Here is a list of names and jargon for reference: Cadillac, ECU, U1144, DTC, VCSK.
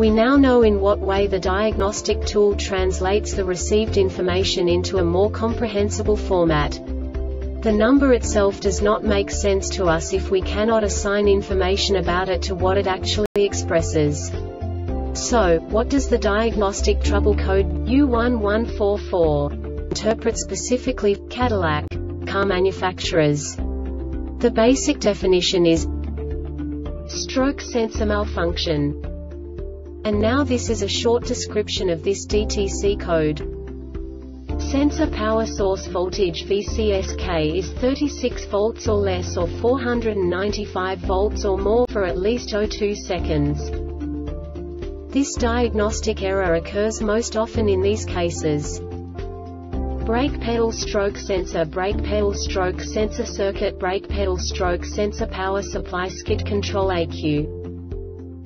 We now know in what way the diagnostic tool translates the received information into a more comprehensible format. The number itself does not make sense to us if we cannot assign information about it to what it actually expresses. So, what does the diagnostic trouble code U1144 interpret specifically for Cadillac car manufacturers? The basic definition is stroke sensor malfunction. And now this is a short description of this DTC code. Sensor power source voltage VCSK is 36 volts or less or 495 volts or more for at least 0.2 seconds. This diagnostic error occurs most often in these cases. Brake pedal stroke sensor circuit, brake pedal stroke sensor power supply skid control ECU.